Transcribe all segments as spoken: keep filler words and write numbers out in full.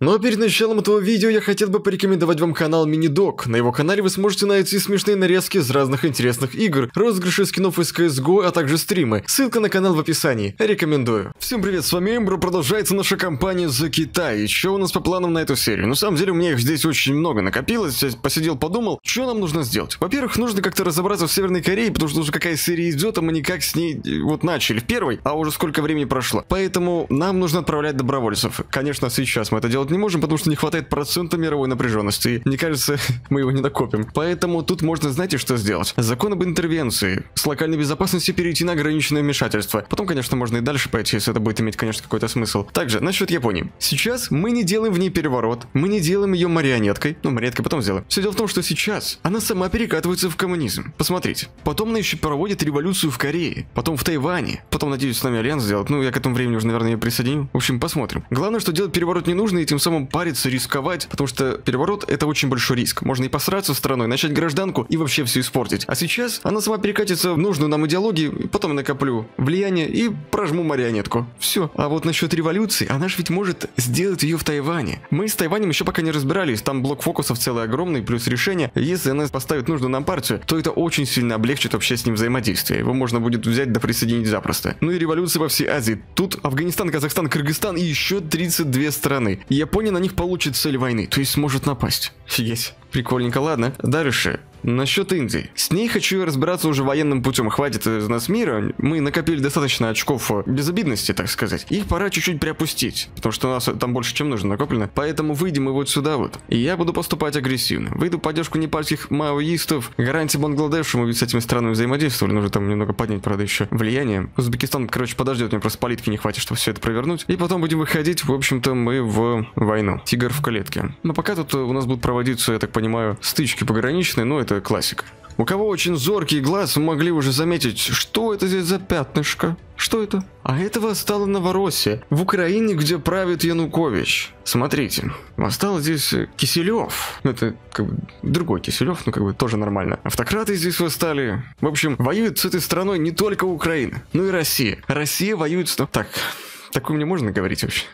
Но перед началом этого видео я хотел бы порекомендовать вам канал Минидог. На его канале вы сможете найти смешные нарезки из разных интересных игр, розыгрыши скинов из си эс го, а также стримы. Ссылка на канал в описании. Рекомендую. Всем привет, с вами Эмбро. Продолжается наша кампания за Китай. И что у нас по планам на эту серию? На самом деле у меня их здесь очень много накопилось. Я посидел, подумал, что нам нужно сделать. Во-первых, нужно как-то разобраться в Северной Корее, потому что уже какая серия идет, а мы никак с ней вот начали в первой, а уже сколько времени прошло. Поэтому нам нужно отправлять добровольцев. Конечно, сейчас мы это делаем не можем, потому что не хватает процента мировой напряженности. И, мне кажется, мы его не докопим. Поэтому тут можно, знаете, что сделать? Закон об интервенции. С локальной безопасности перейти на ограниченное вмешательство. Потом, конечно, можно и дальше пойти, если это будет иметь, конечно, какой-то смысл. Также, насчет Японии. Сейчас мы не делаем в ней переворот. Мы не делаем ее марионеткой. Ну, марионеткой потом сделаем. Все дело в том, что сейчас она сама перекатывается в коммунизм. Посмотрите. Потом она еще проводит революцию в Корее. Потом в Тайване. Потом, надеюсь, с нами альянс сделать. Ну, я к этому времени уже, наверное, ее присоединю. В общем, посмотрим. Главное, что делать переворот не нужно, и тем самым париться, рисковать, потому что переворот это очень большой риск. Можно и посраться страной, начать гражданку и вообще все испортить. А сейчас она сама перекатится в нужную нам идеологию, потом накоплю влияние и прожму марионетку. Все. А вот насчет революции, она же ведь может сделать ее в Тайване. Мы с Тайванем еще пока не разбирались, там блок фокусов целый огромный, плюс решение. Если она поставит нужную нам партию, то это очень сильно облегчит вообще с ним взаимодействие. Его можно будет взять да присоединить запросто. Ну и революция во всей Азии. Тут Афганистан, Казахстан, Кыргызстан и еще тридцать две страны. Япония на них получит цель войны, то есть сможет напасть. Офигеть. Прикольненько, ладно. Дальше. Насчет Индии. С ней хочу разбираться уже военным путем. Хватит из нас мира. Мы накопили достаточно очков безобидности, так сказать. Их пора чуть-чуть приопустить, потому что у нас там больше, чем нужно, накоплено. Поэтому выйдем мы вот сюда вот. И я буду поступать агрессивно. Выйду в поддержку непальских маоистов. Гарантия Бангладешу. Мы ведь с этими странами взаимодействовали. Нужно там немного поднять, правда, еще влияние. Узбекистан, короче, подождет. Мне просто политики не хватит, чтобы все это провернуть. И потом будем выходить, в общем-то, мы в войну. Тигр в клетке. Но пока тут у нас будут проводиться, я так понимаю, стычки пограничные, но это Это классика. У кого очень зоркий глаз, могли уже заметить, что это здесь за пятнышко. Что это? А это восстала Новороссия, в Украине, где правит Янукович. Смотрите, восстал здесь Киселев. Это как бы другой Киселев, но как бы тоже нормально. Автократы здесь восстали. В общем, воюют с этой страной не только Украина, но и Россия. Россия воюет с... Так, такое мне можно говорить вообще?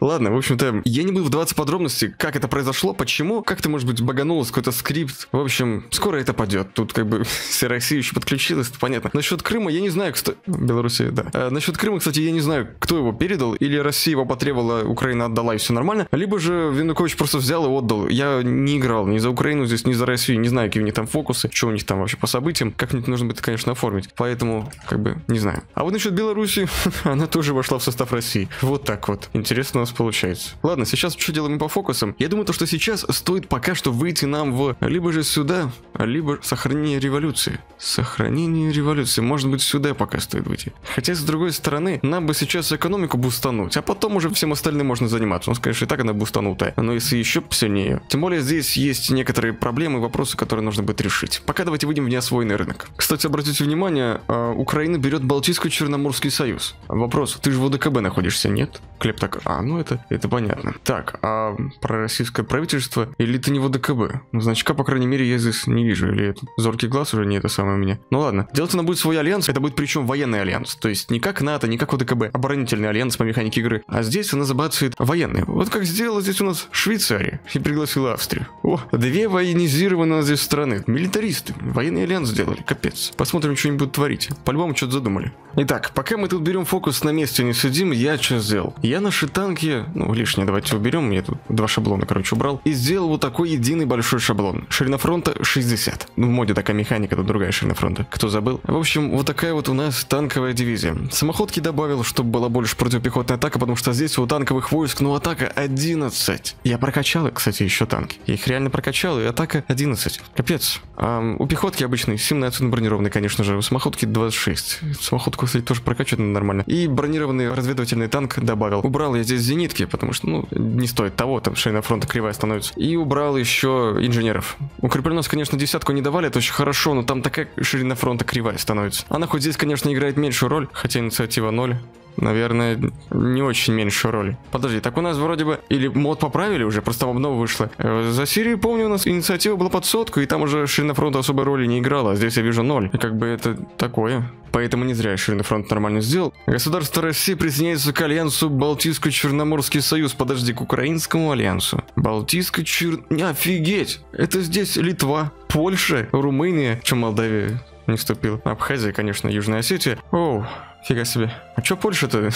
Ладно, в общем-то, я не буду вдаваться в подробности, как это произошло, почему, как-то, может быть, баганулось какой-то скрипт. В общем, скоро это падет. Тут как бы вся Россия еще подключилась, это понятно. Насчет Крыма я не знаю, кто... Белоруссия, да. А, насчет Крыма, кстати, я не знаю, кто его передал. Или Россия его потребовала, Украина отдала и все нормально. Либо же Янукович просто взял и отдал. Я не играл ни за Украину здесь, ни за Россию. Не знаю, какие у них там фокусы, что у них там вообще по событиям. Как-нибудь нужно будет, конечно, оформить. Поэтому, как бы, не знаю. А вот насчет Беларуси, она тоже вошла в состав России. Вот так вот. Интересно у нас получается. Ладно, сейчас что делаем по фокусам? Я думаю, то, что сейчас стоит пока что выйти нам в... Либо же сюда, либо сохранение революции. Сохранение революции. Может быть, сюда пока стоит выйти. Хотя, с другой стороны, нам бы сейчас экономику бустануть, а потом уже всем остальным можно заниматься. У нас, конечно, и так она бустанутая. Но если еще сильнее. Тем более, здесь есть некоторые проблемы и вопросы, которые нужно будет решить. Пока давайте выйдем в неосвоенный рынок. Кстати, обратите внимание, Украина берет Балтийско-Черноморский союз. Вопрос, ты же в ОДКБ находишься, нет? Клеп так, а, ну это, это понятно. Так, а про российское правительство или это не ВДКБ? Ну, значка, по крайней мере, я здесь не вижу. Или это зоркий глаз уже не это самое у меня. Ну ладно, делать она будет свой альянс, это будет причем военный альянс. То есть не как НАТО, не как ВДКБ, оборонительный альянс по механике игры. А здесь она забацает военные. Вот как сделала здесь у нас Швейцария и пригласила Австрию. О, две военизированные у нас здесь страны. Милитаристы, военный альянс сделали, капец. Посмотрим, что они будут творить. По-любому что-то задумали. Итак, пока мы тут берем фокус на месте, не сидим, я что сделал? Я наши танки, ну лишнее давайте уберем, я тут два шаблона, короче, убрал. И сделал вот такой единый большой шаблон. Ширина фронта шестьдесят. Ну в моде такая механика, тут другая ширина фронта. Кто забыл? В общем, вот такая вот у нас танковая дивизия. Самоходки добавил, чтобы была больше противопехотная атака, потому что здесь у танковых войск, ну атака одиннадцать. Я прокачал, кстати, еще танки. Я их реально прокачал, и атака одиннадцать. Капец. А у пехотки обычной семнадцать, ну, бронированный, конечно же. У самоходки двадцать шесть. Самоходку, кстати, тоже прокачать нормально. И бронированный разведывательный танк добавил. Убрал я здесь зенитки, потому что, ну, не стоит того, там ширина фронта кривая становится. И убрал еще инженеров. Укрепленность, конечно, десятку не давали, это очень хорошо, но там такая ширина фронта кривая становится. Она хоть здесь, конечно, играет меньшую роль, хотя инициатива ноль. наверное, не очень меньшую роль. Подожди, так у нас вроде бы... Или мод поправили уже, просто обнова вышла. За Сирию, помню, у нас инициатива была под сотку, и там уже ширина фронта особой роли не играла, а здесь я вижу ноль. И как бы это такое... Поэтому не зря ширину фронт нормально сделал. Государство России присоединяется к альянсу Балтийско-Черноморский союз. Подожди, к Украинскому альянсу. Балтийско-Чер... Офигеть! Это здесь Литва, Польша, Румыния. Че Молдавия не вступила? Абхазия, конечно, Южная Осетия. Оу. Фига себе. А чё Польша-то?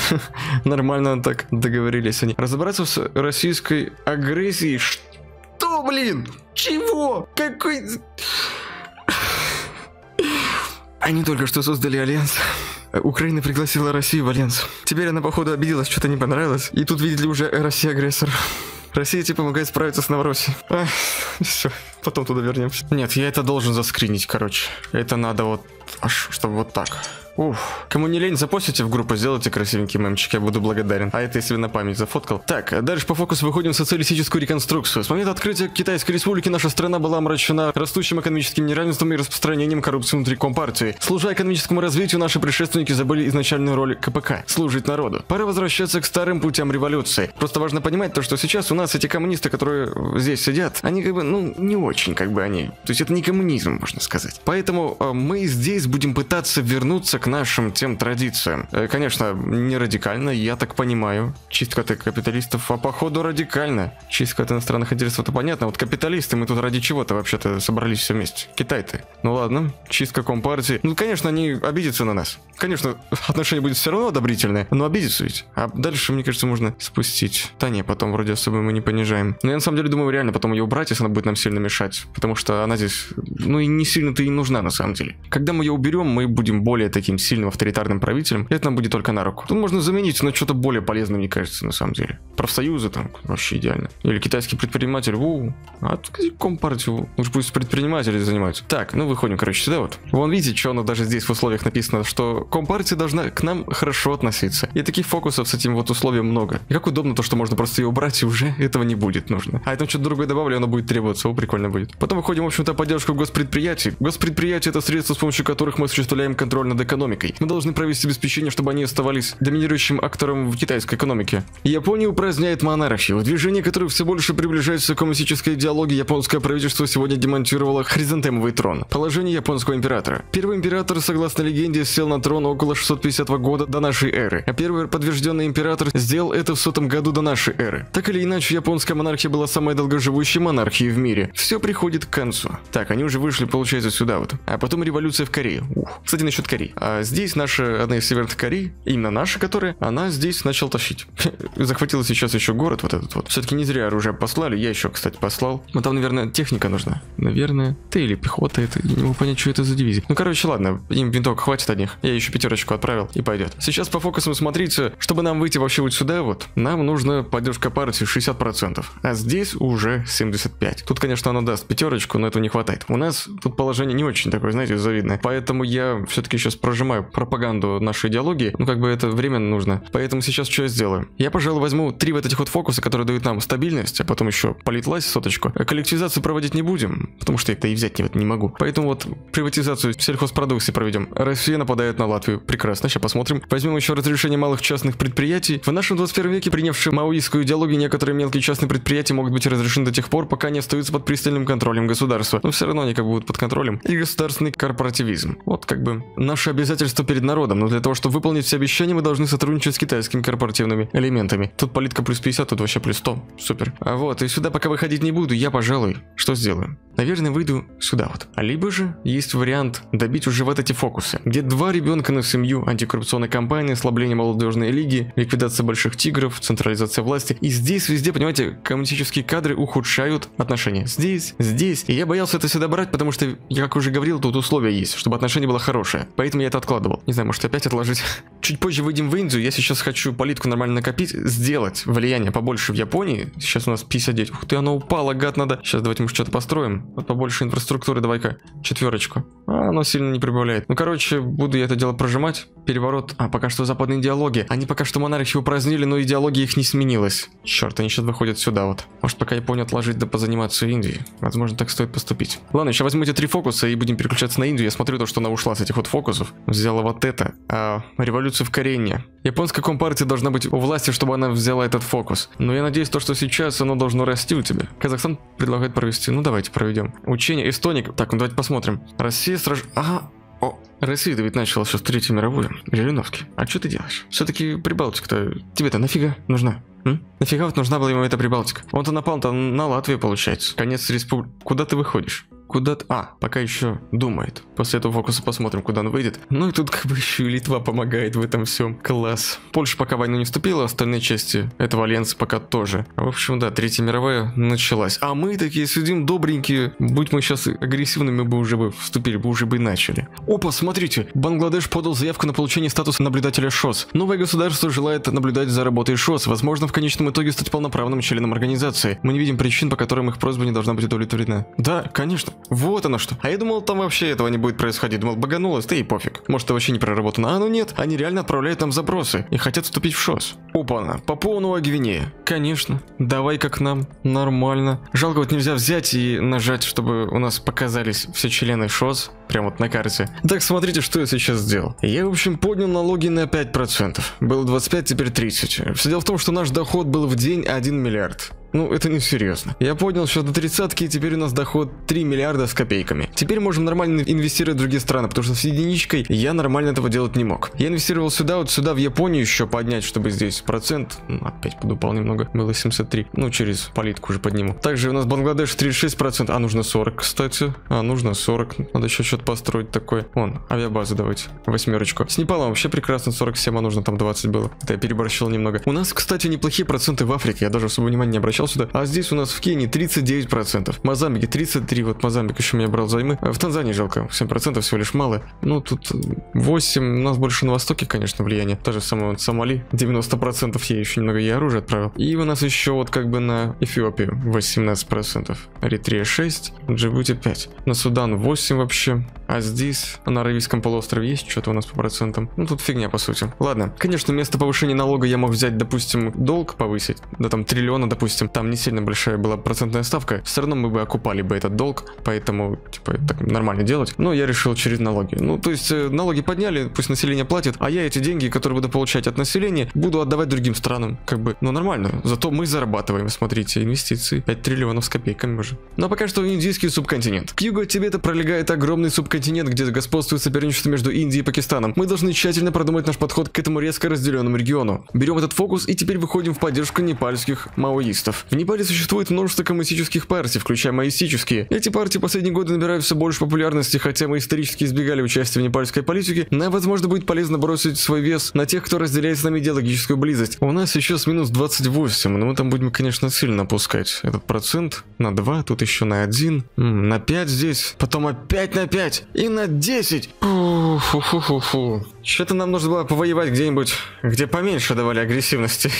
Нормально так договорились они. Разобраться с российской агрессией. Что, блин? Чего? Какой... Они только что создали альянс. Украина пригласила Россию в альянс. Теперь она, походу, обиделась, что-то не понравилось. И тут, видели, уже Россия агрессор. Россия тебе помогает справиться с Новороссией. Ах, все, потом туда вернемся. Нет, я это должен заскринить, короче. Это надо вот, аж, чтобы вот так. Уф. Кому не лень, запостите в группу, сделайте красивенький мемчик, я буду благодарен. А это если на память зафоткал. Так, дальше по фокусу выходим в социалистическую реконструкцию. С момента открытия Китайской республики наша страна была омрачена растущим экономическим неравенством и распространением коррупции внутри компартии. Служа экономическому развитию, наши предшественники забыли изначальную роль КПК – служить народу. Пора возвращаться к старым путям революции. Просто важно понимать то, что сейчас у нас эти коммунисты, которые здесь сидят, они как бы, ну, не очень как бы они. То есть это не коммунизм, можно сказать. Поэтому э, мы здесь будем пытаться вернуться к нашим тем традициям. Конечно, не радикально, я так понимаю. Чистка от капиталистов, а походу радикально. Чистка от иностранных интересов, это понятно. Вот капиталисты, мы тут ради чего-то вообще-то собрались все вместе. Китай-то. Ну ладно, чистка компартии. Ну, конечно, они обидятся на нас. Конечно, отношения будут все равно одобрительные, но обидятся ведь. А дальше, мне кажется, можно спустить. Да не, потом вроде особо мы не понижаем. Но я на самом деле думаю, реально потом ее убрать, если она будет нам сильно мешать. Потому что она здесь, ну и не сильно-то и нужна на самом деле. Когда мы ее уберем, мы будем более такие сильным авторитарным правителем, это нам будет только на руку. Тут можно заменить на что-то более полезное, мне кажется, на самом деле. Профсоюзы там вообще идеально. Или китайский предприниматель. Воу. А тут компартию. Уж пусть предприниматели занимаются. Так, ну выходим, короче, сюда вот. Вон видите, что оно даже здесь в условиях написано, что компартия должна к нам хорошо относиться. И таких фокусов с этим вот условием много. И как удобно то, что можно просто ее убрать, и уже этого не будет нужно. А я там что-то другое добавлю, оно будет требоваться. О, прикольно будет. Потом выходим, в общем-то, поддержку госпредприятий. Госпредприятия — это средства, с помощью которых мы осуществляем контроль над экономикой. Экономикой. Мы должны провести обеспечение, чтобы они оставались доминирующим актором в китайской экономике. Япония упраздняет монархию. Движение, которое все больше приближается к коммунистической идеологии, японское правительство сегодня демонтировало хризантемовый трон. Положение японского императора. Первый император, согласно легенде, сел на трон около шестьсот пятидесятого года до нашей эры, а первый подтвержденный император сделал это в сотом году до нашей эры. Так или иначе, японская монархия была самой долгоживущей монархией в мире. Все приходит к концу. Так, они уже вышли, получается, сюда вот. А потом революция в Корее. Ух. Кстати, насчет Кореи. А здесь наша, одна из северных Корей, именно наша, которая, она здесь начала тащить. Захватила сейчас еще город вот этот вот. Все-таки не зря оружие послали, я еще, кстати, послал. Но там, наверное, техника нужна. Наверное, ты или пехота, это, я не могу понять, что это за дивизия. Ну, короче, ладно, им винтовок хватит одних. Я еще пятерочку отправил и пойдет. Сейчас по фокусам смотрите, чтобы нам выйти вообще вот сюда вот, нам нужно поддержка партии шестьдесят процентов, а здесь уже семьдесят пять процентов. Тут, конечно, она даст пятерочку, но этого не хватает. У нас тут положение не очень такое, знаете, завидное. Поэтому я все-таки сейчас проживаю. Нажимаю пропаганду нашей идеологии, ну как бы это временно нужно. Поэтому сейчас что я сделаю? Я, пожалуй, возьму три вот этих вот фокуса, которые дают нам стабильность, а потом еще политлась соточку. Коллективизацию проводить не будем, потому что это и взять не, не могу. Поэтому вот приватизацию сельхозпродукции проведем. Россия нападает на Латвию. Прекрасно, сейчас посмотрим. Возьмем еще разрешение малых частных предприятий. В нашем двадцать первом веке, принявшие маоистскую идеологию, некоторые мелкие частные предприятия могут быть разрешены до тех пор, пока они остаются под пристальным контролем государства. Но все равно они как бы будут под контролем. И государственный корпоративизм. Вот как бы наша обязательство обязательства перед народом, но для того, чтобы выполнить все обещания, мы должны сотрудничать с китайскими корпоративными элементами. Тут политика плюс пятьдесят, тут вообще плюс сто. Супер. А вот, и сюда пока выходить не буду, я, пожалуй, что сделаю? Наверное, выйду сюда вот. А либо же есть вариант добить уже вот эти фокусы, где два ребенка на семью, антикоррупционная кампания, ослабление молодежной лиги, ликвидация больших тигров, централизация власти. И здесь везде, понимаете, коммунистические кадры ухудшают отношения. Здесь, здесь. И я боялся это сюда брать, потому что, я как уже говорил, тут условия есть, чтобы отношение было хорошее. Поэтому я это откладывал. Не знаю, может опять отложить. Чуть позже выйдем в Индию. Я сейчас хочу политику нормально накопить, сделать влияние побольше в Японии. Сейчас у нас пятьдесят девять. Ух ты, оно упало, гад, надо. Сейчас давайте мы что-то построим. а побольше инфраструктуры давай-ка четверочку. А, оно сильно не прибавляет. Ну, короче, буду я это дело прожимать. Переворот. А, пока что западные идеологии. Они пока что монархию упразднили, но идеология их не сменилась. Черт, они сейчас выходят сюда вот. Может, пока Японию отложить да позаниматься Индией. Возможно, так стоит поступить. Ладно, еще возьму эти три фокуса и будем переключаться на Индию. Я смотрю то, что она ушла с этих вот фокусов. Взяла вот это. А, революцию в Корее. Японская компартия должна быть у власти, чтобы она взяла этот фокус. Но я надеюсь, то, что сейчас оно должно расти у тебя. Казахстан предлагает провести. Ну, давайте проведем. Учение Эстоник. Так, ну давайте посмотрим. Россия сраж... Ага. О, Россия-то ведь начала сейчас Третью мировую. Жириновский, а что ты делаешь? Все-таки Прибалтика-то... Тебе-то нафига нужна? М? Нафига вот нужна была ему эта Прибалтика? Он-то напал-то на Латвию, получается. Конец республики. Куда ты выходишь? Куда-то... А, пока еще думает. После этого фокуса посмотрим, куда он выйдет. Ну и тут как бы еще и Литва помогает в этом всем. Класс. Польша пока в войну не вступила, остальные части этого альянса пока тоже. В общем, да, Третья мировая началась. А мы такие сидим добренькие. Будь мы сейчас агрессивными, мы бы уже бы вступили, бы уже бы начали. Опа, смотрите. Бангладеш подал заявку на получение статуса наблюдателя ШОС. Новое государство желает наблюдать за работой ШОС. Возможно, в конечном итоге стать полноправным членом организации. Мы не видим причин, по которым их просьба не должна быть удовлетворена. Да, конечно. Вот оно что. А я думал, там вообще этого не будет происходить. Думал, баганулось, ты и пофиг. Может, это вообще не проработано. А ну нет, они реально отправляют нам запросы и хотят вступить в ШОС. Опа-на, Папуа Новая Гвинея. Конечно, давай как нам, нормально. Жалко, вот нельзя взять и нажать, чтобы у нас показались все члены ШОС. Прям вот на карте. Так, смотрите, что я сейчас сделал. Я, в общем, поднял налоги на пять процентов. Было двадцать пять, теперь тридцать. Все дело в том, что наш доход был в день один миллиард. Ну, это не серьезно. Я поднял сейчас до тридцатки, и теперь у нас доход три миллиарда с копейками. Теперь можем нормально инвестировать в другие страны, потому что с единичкой я нормально этого делать не мог. Я инвестировал сюда, вот сюда, в Японию еще поднять, чтобы здесь процент. Ну, опять подупал немного. Было семьдесят три. Ну, через политку уже подниму. Также у нас Бангладеш тридцать шесть процентов. А, нужно сорок, кстати. А, нужно сорок. Надо еще что-то построить такое. Вон, авиабазу давайте. Восьмерочку. С Непалом вообще прекрасно. сорок семь, а нужно там двадцать было. Это я переборщил немного. У нас, кстати, неплохие проценты в Африке. Я даже особо внимания не обращал сюда. А здесь у нас в Кении тридцать девять процентов. Мозамбике тридцать три. Вот Мозамбик еще меня брал займы. В Танзании жалко. семь процентов всего лишь мало. Ну, тут восемь. У нас больше на Востоке, конечно, влияние. Та же самая вот Сомали. девяносто процентов я еще немного и оружие отправил. И у нас еще вот как бы на Эфиопию восемнадцать процентов. Эритрея шесть. Джибути пять. На Судан восемь вообще. А здесь на Аравийском полуострове есть что-то у нас по процентам. Ну, тут фигня, по сути. Ладно. Конечно, вместо повышения налога я мог взять, допустим, долг повысить. Да там триллиона, допустим. Там не сильно большая была процентная ставка, все равно мы бы окупали бы этот долг, поэтому, типа, так нормально делать. Но я решил через налоги. Ну, то есть, налоги подняли, пусть население платит, а я эти деньги, которые буду получать от населения, буду отдавать другим странам, как бы, ну, нормально. Зато мы зарабатываем, смотрите, инвестиции пять триллионов с копейками уже. Но пока что индийский субконтинент. К югу от Тибета пролегает огромный субконтинент, где господствует соперничество между Индией и Пакистаном. Мы должны тщательно продумать наш подход к этому резко разделенному региону. Берем этот фокус и теперь выходим в поддержку непальских маоистов. В Непале существует множество коммунистических партий, включая маоистические. Эти партии в последние годы набирают все больше популярности, хотя мы исторически избегали участия в непальской политике. Нам, возможно, будет полезно бросить свой вес на тех, кто разделяет с нами идеологическую близость. У нас сейчас минус двадцать восемь, но мы там будем, конечно, сильно опускать этот процент. На два, тут еще на один, на пять здесь, потом опять на пять и на десять. Фу-фу-фу-фу. Что-то нам нужно было повоевать где-нибудь, где поменьше давали агрессивности.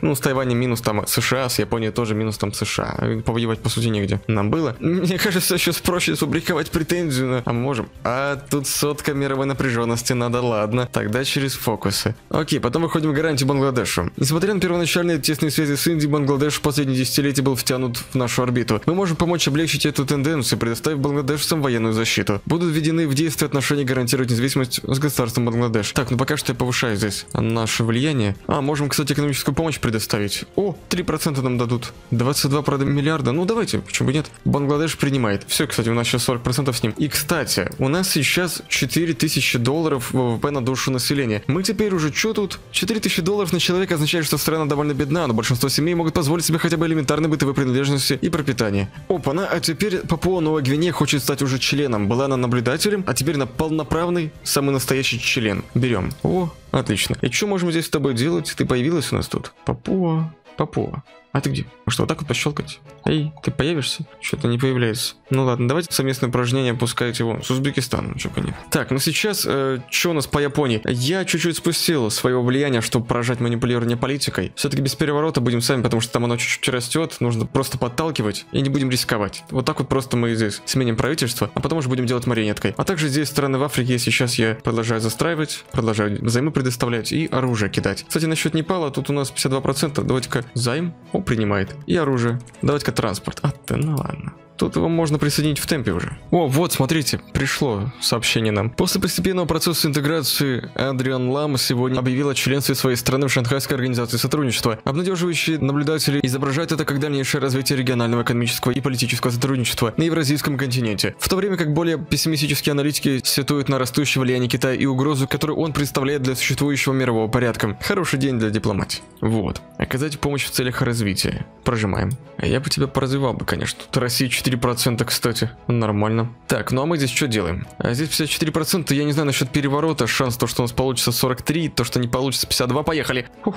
Ну, с Тайванем минус там США, с Японией тоже минус там США. Повоевать, по сути, негде. Нам было. Мне кажется, сейчас проще сфабриковать претензию на... А мы можем? А тут сотка мировой напряженности надо, ладно. Тогда через фокусы. Окей, потом выходим к гарантии Бангладешу. Несмотря на первоначальные тесные связи с Индией, Бангладеш в последние десятилетия был втянут в нашу орбиту. Мы можем помочь облегчить эту тенденцию, предоставив бангладешцам военную защиту. Будут введены в действие отношения, гарантировать независимость с государством Бангладеш. Так, ну пока что я повышаю здесь наше влияние. А, можем, кстати, экономическую помощь предоставить. О, три процента нам дадут. двадцать два миллиарда. Ну, давайте, почему бы нет? Бангладеш принимает. Все, кстати, у нас сейчас сорок процентов с ним. И, кстати, у нас сейчас четыре тысячи долларов ВВП на душу населения. Мы теперь уже что тут? четыре тысячи долларов на человека означает, что страна довольно бедна, но большинство семей могут позволить себе хотя бы элементарные бытовые принадлежности и пропитание. Опа-на, а теперь Папуа Новая Гвинея хочет стать уже членом. Была она наблюдателем, а теперь она полноправный, самый настоящий член. Берем. О, отлично. И что можем здесь с тобой делать? Ты появилась у нас тут? Папуа. Папуа. А ты где? Может, вот так вот пощелкать? Эй, ты появишься? Что-то не появляется. Ну ладно, давайте совместное упражнение опускать его с Узбекистаном, чё понятно. Так, ну сейчас, э, что у нас по Японии? Я чуть-чуть спустил своего влияния, чтобы поражать манипулирование политикой. Все-таки без переворота будем сами, потому что там оно чуть-чуть растет, нужно просто подталкивать и не будем рисковать. Вот так вот просто мы здесь сменим правительство, а потом уже будем делать марионеткой. А также здесь страны в Африке, сейчас я продолжаю застраивать, продолжаю займы предоставлять и оружие кидать. Кстати, насчет Непала, тут у нас пятьдесят два процента, давайте-ка займ. О, принимает. И оружие. Давайте-ка транспорт. А ты, ну ладно. Тут его можно присоединить в темпе уже. О, вот, смотрите, пришло сообщение нам. После постепенного процесса интеграции Адриан Лам сегодня объявил о членстве своей страны в Шанхайской организации сотрудничества. Обнадеживающие наблюдатели изображают это как дальнейшее развитие регионального экономического и политического сотрудничества на евразийском континенте. В то время как более пессимистические аналитики сетуют на растущее влияние Китая и угрозу, которую он представляет для существующего мирового порядка. Хороший день для дипломатии. Вот. Оказать помощь в целях развития. Прожимаем. А я бы тебя поразвивал бы, конечно. Тут Россия четыре процента, кстати. Нормально. Так, ну а мы здесь что делаем? А здесь пятьдесят четыре процента, я не знаю насчет переворота. Шанс то, что у нас получится сорок три, то, что не получится пятьдесят два. Поехали. Фух.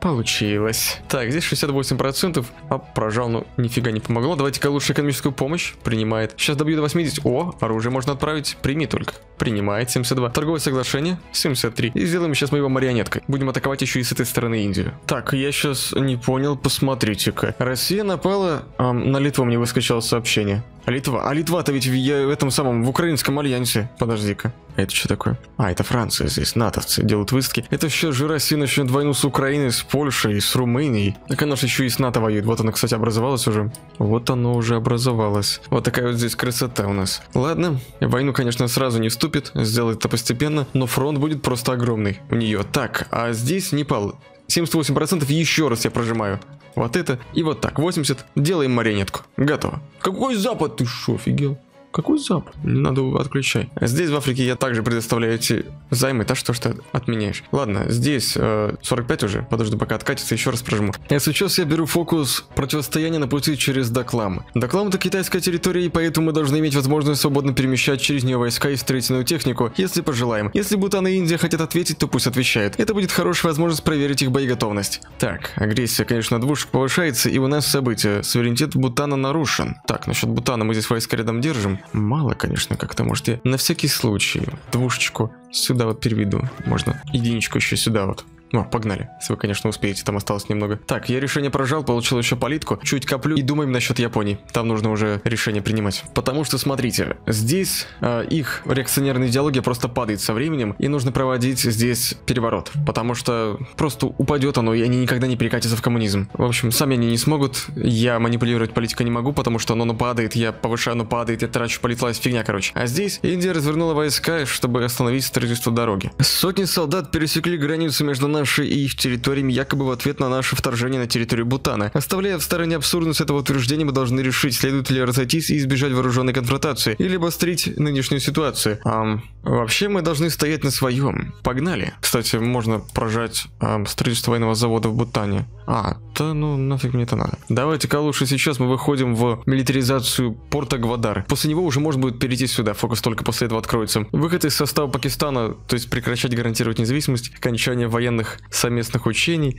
Получилось. Так, здесь шестьдесят восемь процентов. А, прожал, ну, нифига не помогло. Давайте-ка лучше экономическую помощь. Принимает. Сейчас добью до восьмидесяти. О, оружие можно отправить. Прими только. Принимает. семьдесят два. Торговое соглашение. семьдесят три. И сделаем сейчас мы его марионеткой. Будем атаковать еще и с этой стороны Индию. Так, я сейчас не понял. Посмотрите-ка. Россия напала... А, на Литву мне выскочило сообщение. Литва. А Литва-то ведь в, я, в этом самом, в украинском альянсе. Подожди-ка. А это что такое? А, это Франция здесь. Натовцы делают выставки. Это все же Россия начнет войну с Украиной, с Польшей, с Румынией. Так она же еще и с НАТО воюет. Вот она, кстати, образовалась уже. Вот оно уже образовалось. Вот такая вот здесь красота у нас. Ладно. Войну, конечно, сразу не вступит. Сделает это постепенно. Но фронт будет просто огромный у нее. Так, а здесь Непал. семьдесят восемь процентов еще раз я прожимаю. Вот это и вот так. восемьдесят. Делаем марионетку. Готово. Какой Запад? Ты шо, офигел? Какой Запад? Не надо отключать. Здесь в Африке я также предоставляю эти займы. Так что ж ты отменяешь? Ладно, здесь э, сорок пять уже. Подожди, пока откатится, еще раз прожму. А сейчас я беру фокус противостояния на пути через Даклам. Даклам — это китайская территория, и поэтому мы должны иметь возможность свободно перемещать через нее войска и строительную технику, если пожелаем. Если Бутан и Индия хотят ответить, то пусть отвечают. Это будет хорошая возможность проверить их боеготовность. Так, агрессия, конечно, двушек повышается, и у нас события. Суверенитет Бутана нарушен. Так, насчет Бутана мы здесь войска рядом держим. Мало, конечно, как-то, может, я на всякий случай двушечку сюда вот переведу. Можно единичку еще сюда вот. Ну, погнали. Если вы, конечно, успеете, там осталось немного. Так, я решение прожал, получил еще политку. Чуть коплю и думаем насчет Японии. Там нужно уже решение принимать. Потому что, смотрите, здесь э, их реакционерная идеология просто падает со временем. И нужно проводить здесь переворот. Потому что просто упадет оно, и они никогда не перекатятся в коммунизм. В общем, сами они не смогут. Я манипулировать политикой не могу, потому что оно, оно падает. Я повышаю, оно падает. Я трачу, полетлась фигня, короче. А здесь Индия развернула войска, чтобы остановить строительство дороги. Сотни солдат пересекли границу между нами и их территориями якобы в ответ на наше вторжение на территорию Бутана. Оставляя в стороне абсурдность этого утверждения, мы должны решить, следует ли разойтись и избежать вооруженной конфронтации, или обострить нынешнюю ситуацию. Ам, вообще мы должны стоять на своем. Погнали. Кстати, можно прожать ам, строительство военного завода в Бутане. А, да ну нафиг мне это надо. Давайте-ка лучше сейчас мы выходим в милитаризацию порта Гвадар. После него уже можно будет перейти сюда, фокус только после этого откроется. Выход из состава Пакистана, то есть прекращать гарантировать независимость, окончание военных совместных учений.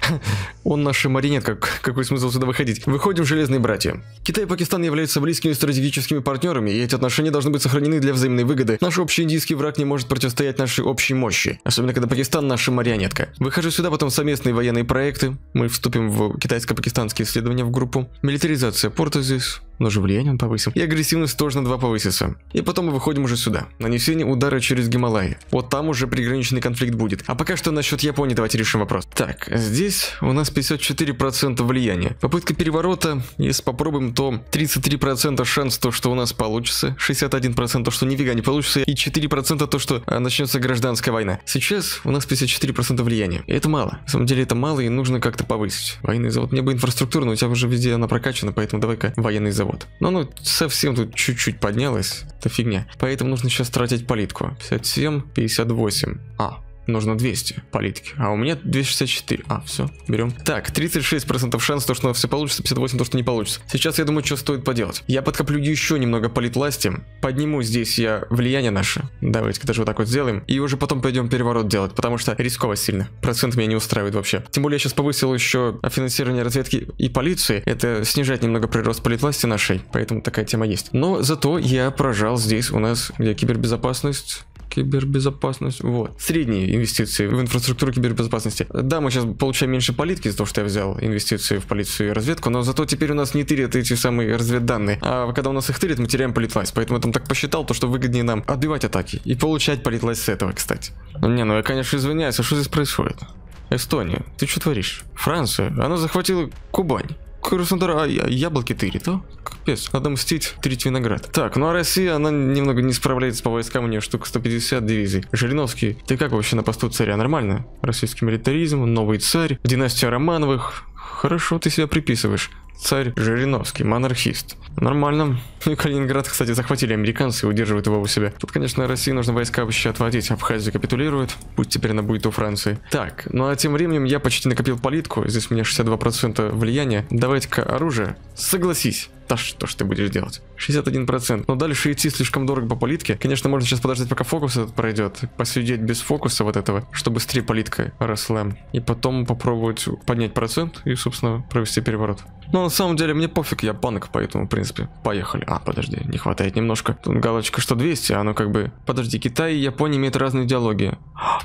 Он наша марионетка, какой смысл сюда выходить? Выходим, железные братья. Китай и Пакистан являются близкими стратегическими партнерами, и эти отношения должны быть сохранены для взаимной выгоды. Наш общий индийский враг не может противостоять нашей общей мощи, особенно когда Пакистан наша марионетка. Выхожу сюда, потом совместные военные проекты. Мы вступим в китайско-пакистанские исследования в группу. Милитаризация порта здесь. Но же влияние он повысил. И агрессивность тоже на два повысится. И потом мы выходим уже сюда. Нанесение удара через Гималаи. Вот там уже приграничный конфликт будет. А пока что насчет Японии давайте решим вопрос. Так, здесь у нас пятьдесят четыре процента влияния. Попытка переворота. Если попробуем, то тридцать три процента шанс то, что у нас получится. шестьдесят один процент то, что нифига не получится. И четыре процента то, что начнется гражданская война. Сейчас у нас пятьдесят четыре процента влияния. И это мало. На самом деле это мало и нужно как-то повысить. Военный завод. Мне бы инфраструктура, но у тебя уже везде она прокачана. Поэтому давай-ка военный завод. Вот. Но оно совсем тут чуть-чуть поднялось. Это фигня. Поэтому нужно сейчас тратить политку. пятьдесят семь, пятьдесят восемь. А. нужно двести политики, а у меня двести шестьдесят четыре. А, все, берем. Так, тридцать шесть процентов шанс, то, что все получится, пятьдесят восемь процентов, то, что не получится. Сейчас я думаю, что стоит поделать. Я подкоплю еще немного политласти, подниму здесь я влияние наше. Давайте-ка даже вот так вот сделаем. И уже потом пойдем переворот делать, потому что рисково сильно. Процент меня не устраивает вообще. Тем более я сейчас повысил еще финансирование разведки и полиции. Это снижает немного прирост политласти нашей, поэтому такая тема есть. Но зато я прожал здесь у нас, где кибербезопасность... Кибербезопасность. Вот. Средние инвестиции в инфраструктуру кибербезопасности. Да, мы сейчас получаем меньше политики из-за того, что я взял инвестиции в полицию и разведку, но зато теперь у нас не тырят эти самые разведданные. А когда у нас их тырят, мы теряем политлайс. Поэтому я там так посчитал, то, что выгоднее нам отбивать атаки и получать политлайс с этого, кстати. Ну, не, ну я, конечно, извиняюсь, а что здесь происходит? Эстония, ты что творишь? Франция, она захватила Кубань. Краснодар, а яблоки тырит, а? Капец, надо мстить, тырить виноград. Так, ну а Россия, она немного не справляется по войскам, у нее штука сто пятьдесят дивизий. Жириновский, ты как вообще на посту царя? Нормально? Российский милитаризм, новый царь, династия Романовых. Хорошо, ты себя приписываешь. Царь Жириновский, монархист. Нормально. Ну и Калининград, кстати, захватили американцы и удерживают его у себя. Тут, конечно, России нужно войска вообще отводить. Абхазия капитулирует. Путь теперь она будет у Франции. Так, ну а тем временем я почти накопил политку. Здесь у меня шестьдесят два процента влияния. Давайте-ка оружие. Согласись. Да что ж ты будешь делать? шестьдесят один процент. Но дальше идти слишком дорого по политке. Конечно, можно сейчас подождать, пока фокус этот пройдет. Посидеть без фокуса вот этого, чтобы быстрее политка росла. И потом попробовать поднять процент и, собственно, провести переворот. Но на самом деле мне пофиг, я банк, поэтому, в принципе, поехали. А, подожди, не хватает немножко. Тут галочка, что двести, оно как бы... Подожди, Китай и Япония имеют разные идеологии.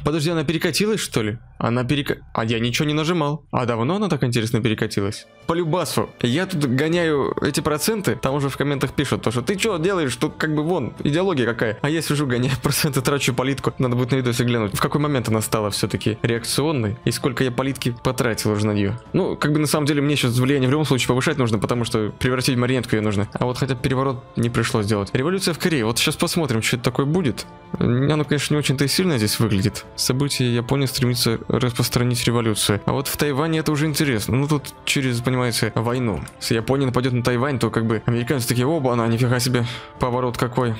Подожди, она перекатилась, что ли? Она перека... А я ничего не нажимал. А давно она так интересно перекатилась? По любасу. Я тут гоняю эти проценты. Проценты, там уже в комментах пишут, то что ты что делаешь, тут как бы вон, идеология какая. А я сижу, гоняю проценты, трачу политку. Надо будет на видосе глянуть, в какой момент она стала все-таки реакционной, и сколько я политки потратил уже на нее. Ну, как бы на самом деле мне сейчас влияние в любом случае повышать нужно, потому что превратить в марионетку ее нужно. А вот хотя бы переворот не пришлось делать. Революция в Корее, вот сейчас посмотрим, что это такое будет. Оно, конечно, не очень-то и сильно здесь выглядит. События Японии стремится распространить революцию. А вот в Тайване это уже интересно. Ну, тут через, понимаете, войну. Если Япония нападет на Тайвань, то как бы американцы такие, оба, она, нифига себе, поворот какой.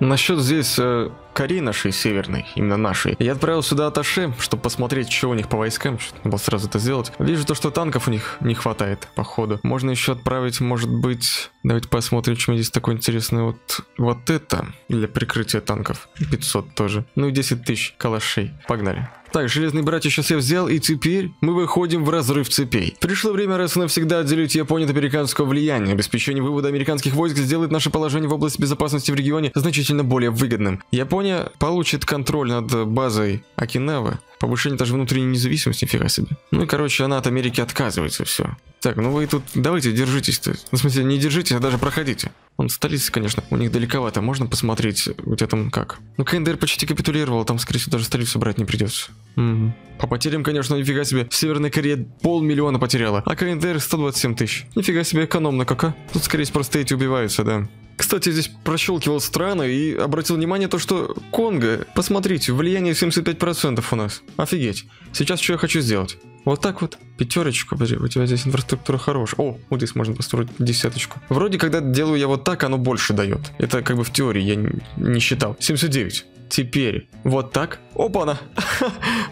Насчет здесь э, Кореи нашей северной, именно нашей, я отправил сюда атташе, чтобы посмотреть, что у них по войскам, надо было сразу это сделать. Вижу то, что танков у них не хватает, походу. Можно еще отправить, может быть, давайте посмотрим, что у меня здесь такое интересное, вот, вот это, для прикрытия танков, пятьсот тоже, ну и десять тысяч калашей, погнали. Так, железный братья сейчас я взял, и теперь мы выходим в разрыв цепей. Пришло время раз и навсегда отделить Японию от американского влияния. Обеспечение вывода американских войск сделает наше положение в области безопасности в регионе значительно более выгодным. Япония получит контроль над базой Окинава. Повышение даже внутренней независимости, нифига себе. Ну и, короче, она от Америки отказывается, все. Так, ну вы тут, давайте, держитесь-то. В смысле, не держитесь, а даже проходите. Он столица, конечно, у них далековато. Можно посмотреть, где там как? Ну, КНДР почти капитулировал, там, скорее всего, даже столицу брать не придется. Угу. По потерям, конечно, нифига себе. В Северной Корее полмиллиона потеряла, а КНДР сто двадцать семь тысяч. Нифига себе, экономно как, а? Тут, скорее всего, просто эти убиваются, да. Кстати, здесь прощелкивал страны и обратил внимание то, что Конго, посмотрите, влияние семьдесят пять процентов у нас. Офигеть. Сейчас что я хочу сделать? Вот так вот. Пятерочку, подожди, у тебя здесь инфраструктура хорошая. О, вот здесь можно построить десяточку. Вроде, когда делаю я вот так, оно больше дает. Это как бы в теории, я не считал. семьдесят девять. Теперь вот так. Опа-на.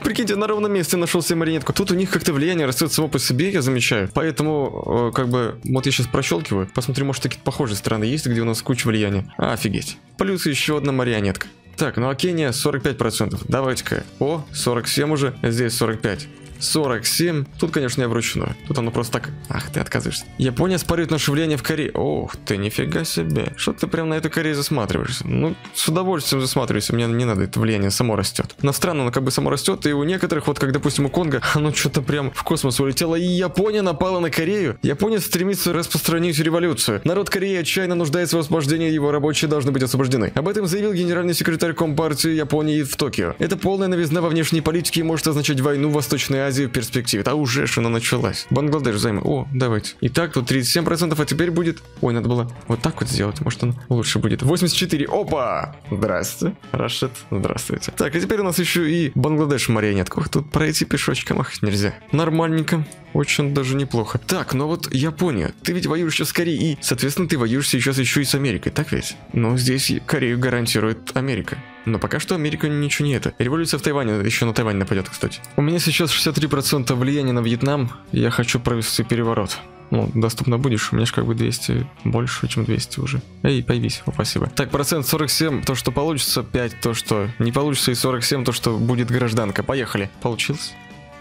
Прикиньте, на ровном месте нашел себе марионетку. Тут у них как-то влияние растет само по себе, я замечаю. Поэтому, э, как бы, вот я сейчас прощелкиваю. Посмотрим, может, такие похожие страны есть, где у нас куча влияния. Офигеть. Плюс еще одна марионетка. Так, ну а Кения сорок пять процентов. Давайте-ка. О, сорок семь уже. Здесь сорок пять. сорок семь. Тут, конечно, не вручную. Тут оно просто так... Ах, ты отказываешься. Япония спарит наше влияние в Корее. Ох ты, нифига себе. Что ты прям на эту Корею засматриваешься? Ну, с удовольствием засматриваюсь. Мне не надо, это влияние само растет. На страну оно как бы само растет, и у некоторых, вот как, допустим, у Конго, оно что-то прям в космос улетело, и Япония напала на Корею. Япония стремится распространить революцию. Народ Кореи отчаянно нуждается в освобождении, его рабочие должны быть освобождены. Об этом заявил генеральный секретарь Компартии Японии в Токио. Это полная новизна во внешней политике и может означать войну в Восточной Азии. Азии в перспективе. А уже что она началась. Бангладеш займы. О, давайте. Итак, тут тридцать семь процентов, а теперь будет... Ой, надо было вот так вот сделать. Может, он лучше будет. восемьдесят четыре. Опа! Здравствуйте. Рашид. Здравствуйте. Так, а теперь у нас еще и Бангладеш в марионетках. Тут пройти пешочком, ах, нельзя. Нормальненько. Очень даже неплохо. Так, но вот Япония. Ты ведь воюешь сейчас с Кореей и, соответственно, ты воюешь сейчас еще и с Америкой. Так ведь? Но здесь Корею гарантирует Америка. Но пока что Америка ничего не это. Революция в Тайване, еще на Тайвань нападет, кстати. У меня сейчас шестьдесят три процента влияния на Вьетнам. Я хочу провести переворот. Ну, доступно будешь, у меня же как бы двести, больше, чем двести уже. Эй, появись, о, спасибо. Так, процент сорок семь, то, что получится, пять, то, что не получится, и сорок семь, то, что будет гражданка. Поехали. Получилось?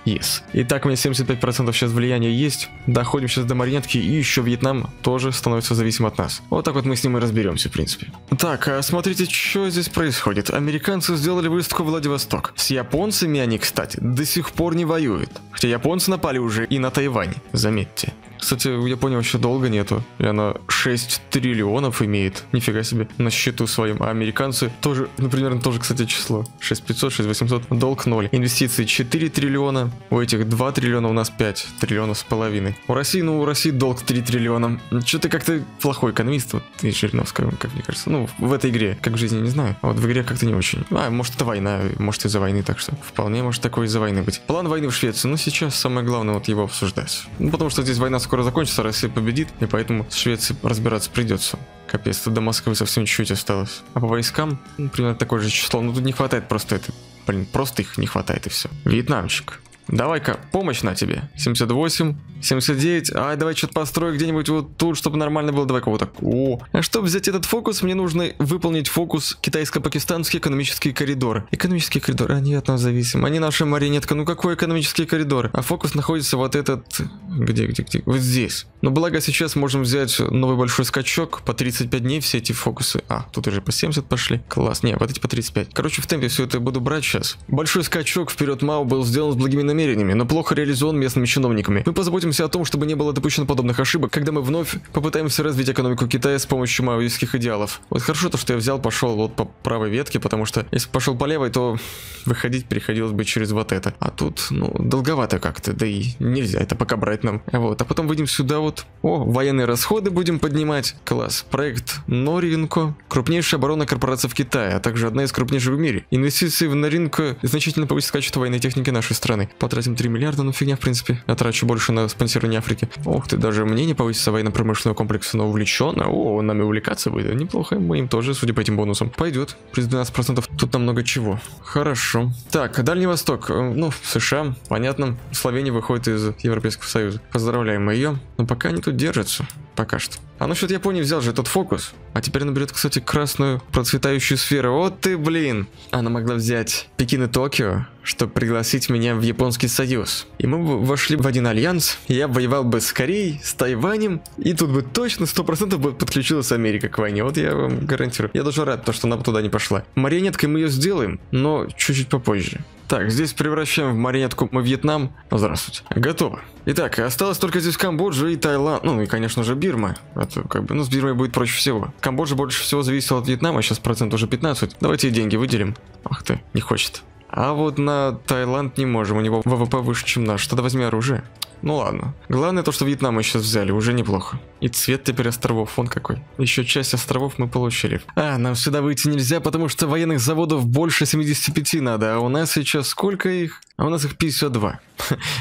Yes. Итак, у меня семьдесят пять процентов сейчас влияния есть. Доходим сейчас до марионетки, и еще Вьетнам тоже становится зависим от нас. Вот так вот мы с ним и разберемся, в принципе. Так, а смотрите, что здесь происходит. Американцы сделали выставку в Владивосток. С японцами они, кстати, до сих пор не воюют. Хотя японцы напали уже и на Тайвань, заметьте. Кстати, у Японии вообще долго нету. И она шесть триллионов имеет. Нифига себе. На счету своем. А американцы тоже, ну, примерно тоже, кстати, число. шесть тысяч пятьсот, шесть тысяч восемьсот. Долг ноль. Инвестиции четыре триллиона. У этих два триллиона, у нас пять триллионов с половиной. У России, ну, у России долг три триллиона. Че ты как-то плохой экономист, вот, и Жириновская, как мне кажется. Ну, в этой игре, как в жизни, не знаю. А вот в игре как-то не очень. А, может, это война, может, из-за войны, так что. Вполне может такое из-за войны быть. План войны в Швеции, ну, сейчас самое главное вот его обсуждать. Ну, потому что здесь война скоро закончится, Россия победит, и поэтому с Швецией разбираться придется. Капец, тут до Москвы совсем чуть-чуть осталось. А по войскам, ну, примерно такое же число. Ну, тут не хватает просто это. Блин, просто их не хватает, и все. Вьетнамчик. Давай-ка, помощь на тебе. семьдесят восемь, семьдесят девять. Ай, давай что-то построю где-нибудь вот тут, чтобы нормально было. Давай-ка вот так. О. А чтобы взять этот фокус, мне нужно выполнить фокус китайско-пакистанский экономический коридор. Экономический коридор, они от нас зависимы. Они наша марионетка. Ну какой экономический коридор? А фокус находится вот этот... Где, где, где? Вот здесь. Но благо сейчас можем взять новый большой скачок. По тридцать пять дней все эти фокусы. А, тут уже по семьдесят пошли. Класс. Не, вот эти по тридцать пять. Короче, в темпе все это буду брать сейчас. Большой скачок вперед МАО был сделан с благими намерениями. Но плохо реализован местными чиновниками. Мы позаботимся о том, чтобы не было допущено подобных ошибок, когда мы вновь попытаемся развить экономику Китая с помощью маоистских идеалов. Вот хорошо то, что я взял, пошел вот по правой ветке, потому что если пошел по левой, то выходить приходилось бы через вот это. А тут, ну, долговато как-то, да и нельзя это пока брать нам. Вот, а потом выйдем сюда вот. О, военные расходы будем поднимать. Класс. Проект Норинко. Крупнейшая оборона корпораций в Китае, а также одна из крупнейших в мире. Инвестиции в Норинко значительно повысят качество военной техники нашей страны. Потратим три миллиарда, ну фигня, в принципе. Я трачу больше на спонсирование Африки. Ох ты, даже мне не повысится военно-промышленного комплекса, но увлеченно. О, он нами увлекаться будет. Неплохо, мы им тоже, судя по этим бонусам. Пойдет. Плюс двенадцать процентов. Тут нам много чего. Хорошо. Так, Дальний Восток. Ну, США, понятно. Словения выходит из Европейского Союза. Поздравляем мы ее. Но пока они тут держатся. Пока что. А насчет Японии взял же этот фокус. А теперь она берет, кстати, красную процветающую сферу. Вот ты, блин. Она могла взять Пекин и Токио, чтобы пригласить меня в Японский Союз. И мы бы вошли в один альянс. Я воевал бы с Кореей, с Тайванем. И тут бы точно сто процентов бы подключилась Америка к войне. Вот я вам гарантирую. Я даже рад, что она бы туда не пошла. Марионеткой мы ее сделаем, но чуть-чуть попозже. Так, здесь превращаем в марионетку мы Вьетнам. Здравствуйте. Готово. Итак, осталось только здесь Камбоджа и Таиланд. Ну и, конечно же, Бирма. Это как бы, ну, с Бирмой будет проще всего. Камбоджа больше всего зависела от Вьетнама. Сейчас процент уже пятнадцать. Давайте деньги выделим. Ах ты, не хочет. А вот на Таиланд не можем. У него ВВП выше, чем наш. Тогда возьми оружие. Ну ладно. Главное то, что Вьетнам мы сейчас взяли, уже неплохо. И цвет теперь островов, он какой. Еще часть островов мы получили. А, нам сюда выйти нельзя, потому что военных заводов больше семидесяти пяти надо. А у нас сейчас сколько их? А у нас их пятьдесят два.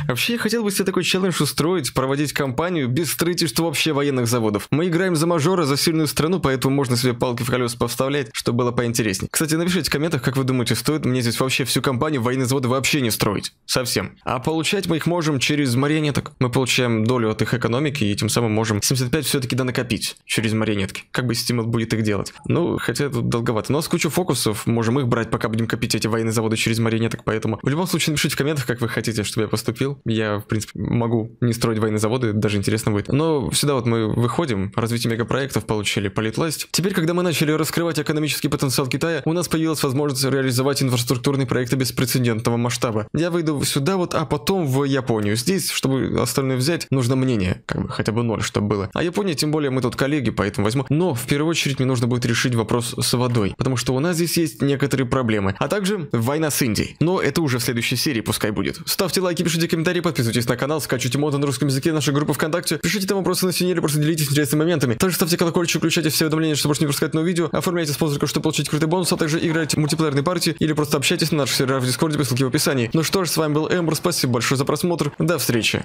Вообще, я хотел бы себе такой челлендж устроить, проводить кампанию без строительства вообще военных заводов. Мы играем за мажора, за сильную страну, поэтому можно себе палки в колеса повставлять, чтобы было поинтереснее. Кстати, напишите в комментах, как вы думаете, стоит мне здесь вообще всю кампанию военные заводы вообще не строить. Совсем. А получать мы их можем через марионеток. Мы получаем долю от их экономики и тем самым можем семьдесят пять все-таки донакопить через марионетки. Как бы стимул будет их делать. Ну, хотя тут долговато. Но с кучу фокусов можем их брать, пока будем копить эти военные заводы через марионеток, поэтому в любом случае напишите в комментах, как вы хотите, чтобы я поступил. Я, в принципе, могу не строить военные заводы, даже интересно будет. Но сюда вот мы выходим, развитие мегапроектов получили, политласть. Теперь, когда мы начали раскрывать экономический потенциал Китая, у нас появилась возможность реализовать инфраструктурные проекты беспрецедентного масштаба. Я выйду сюда вот, а потом в Японию. Здесь, чтобы остальное взять, нужно мнение, как бы хотя бы ноль, чтобы было. А Япония, тем более, мы тут коллеги, поэтому возьму. Но, в первую очередь, мне нужно будет решить вопрос с водой, потому что у нас здесь есть некоторые проблемы. А также война с Индией. Но это уже в следующей серии пускай будет. Ставьте лайки, пишите комментарии, подписывайтесь на канал, скачивайте моды на русском языке, нашу группу ВКонтакте, пишите там вопросы на сене или просто делитесь интересными моментами. Также ставьте колокольчик, включайте все уведомления, чтобы не пропускать новые видео, оформляйте спонсорку, чтобы получить крутые бонусы, а также играйте в мультиплеерные партии или просто общайтесь на наших серверах в Дискорде по ссылке в описании. Ну что ж, с вами был Эмбро, спасибо большое за просмотр, до встречи.